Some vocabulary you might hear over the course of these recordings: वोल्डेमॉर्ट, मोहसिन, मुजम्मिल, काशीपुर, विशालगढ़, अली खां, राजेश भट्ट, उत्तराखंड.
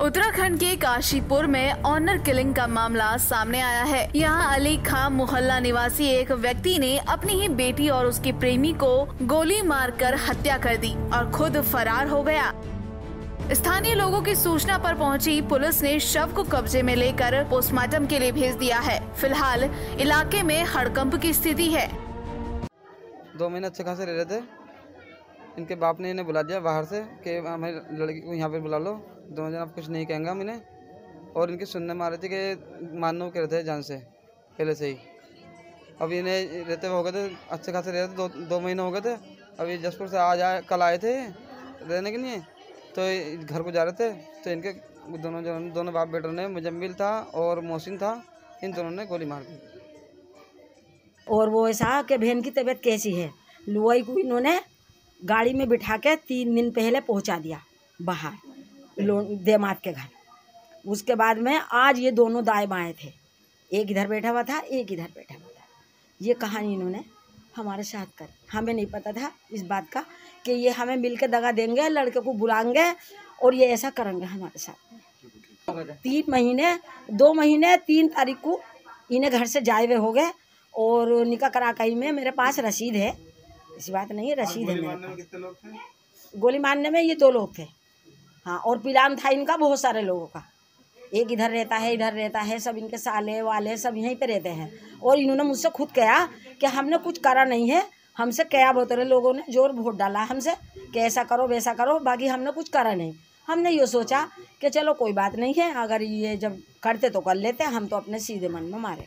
उत्तराखंड के काशीपुर में honour killing का मामला सामने आया है। यहाँ अली खां मोहल्ला निवासी एक व्यक्ति ने अपनी ही बेटी और उसके प्रेमी को गोली मारकर हत्या कर दी और खुद फरार हो गया। स्थानीय लोगों की सूचना पर पहुंची पुलिस ने शव को कब्जे में लेकर पोस्टमार्टम के लिए भेज दिया है। फिलहाल इलाके में हड़कंप की स्थिति है। 2 महीने अच्छे खासे रह रहे थे। इनके बाप ने इन्हें बुला दिया बाहर से कि हमारी लड़की को यहाँ पे बुला लो, 2 दिन आप कुछ नहीं कहेंगे मैंने। और इनके सुनने में आ रहे थे कि मानव के रहते हैं जान से पहले से ही। अब इन्हें रहते हो गए थे, अच्छे खासे रहते थे, दो महीने हो गए थे। अभी जसपुर से आज आए, कल आए थे रहने के लिए, तो घर को जा रहे थे तो इनके दोनों बाप बेटों ने, मुजम्मिल था और मोहसिन था, इन दोनों ने गोली मार दी। और वो ऐसा कि बहन की तबीयत कैसी है, लुआई को इन्होंने गाड़ी में बिठा के 3 दिन पहले पहुंचा दिया बाहर देमाद के घर। उसके बाद में आज ये दोनों दाएं बाएं थे, एक इधर बैठा हुआ था, एक इधर बैठा हुआ था। ये कहानी इन्होंने हमारे साथ करी। हमें नहीं पता था इस बात का कि ये हमें मिलकर दगा देंगे, लड़के को बुलाएंगे और ये ऐसा करेंगे हमारे साथ। 2 महीने 3 तारीख को इन्हें घर से जाए हुए हो गए और निकाह कराकाई में मेरे पास रसीद है, ऐसी बात नहीं है, रसीद है मेरे पास। गोली मारने में ये 2 लोग थे, हाँ, और प्लान था इनका बहुत सारे लोगों का। एक इधर रहता है, इधर रहता है, सब इनके साले वाले सब यहीं पे रहते हैं। और इन्होंने मुझसे खुद कहा कि हमने कुछ करा नहीं है, हमसे कहा बहुत सारे लोगों ने जोर वोट डाला हमसे कि ऐसा करो वैसा करो, बाकी हमने कुछ करा नहीं। हमने ये सोचा कि चलो कोई बात नहीं है, अगर ये जब करते तो कर लेते, हम तो अपने सीधे मन में मारे।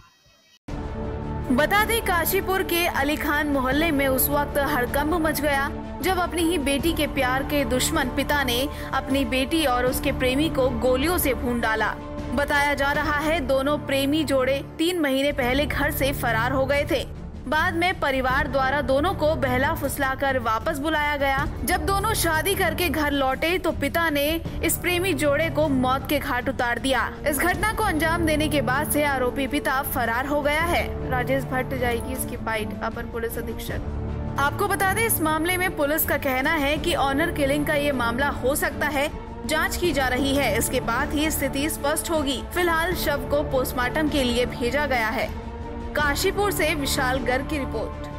बता दें काशीपुर के अली खां मोहल्ले में उस वक्त हड़कंप मच गया जब अपनी ही बेटी के प्यार के दुश्मन पिता ने अपनी बेटी और उसके प्रेमी को गोलियों से भून डाला। बताया जा रहा है दोनों प्रेमी जोड़े 3 महीने पहले घर से फरार हो गए थे। बाद में परिवार द्वारा दोनों को बहला फुसलाकर वापस बुलाया गया। जब दोनों शादी करके घर लौटे तो पिता ने इस प्रेमी जोड़े को मौत के घाट उतार दिया। इस घटना को अंजाम देने के बाद से आरोपी पिता फरार हो गया है। राजेश भट्ट जाएगी इसकी पाइट, अपर पुलिस अधीक्षक। आपको बता दें इस मामले में पुलिस का कहना है कि ऑनर किलिंग का ये मामला हो सकता है, जांच की जा रही है, इसके बाद ही स्थिति स्पष्ट होगी। फिलहाल शव को पोस्टमार्टम के लिए भेजा गया है। काशीपुर से विशालगढ़ की रिपोर्ट।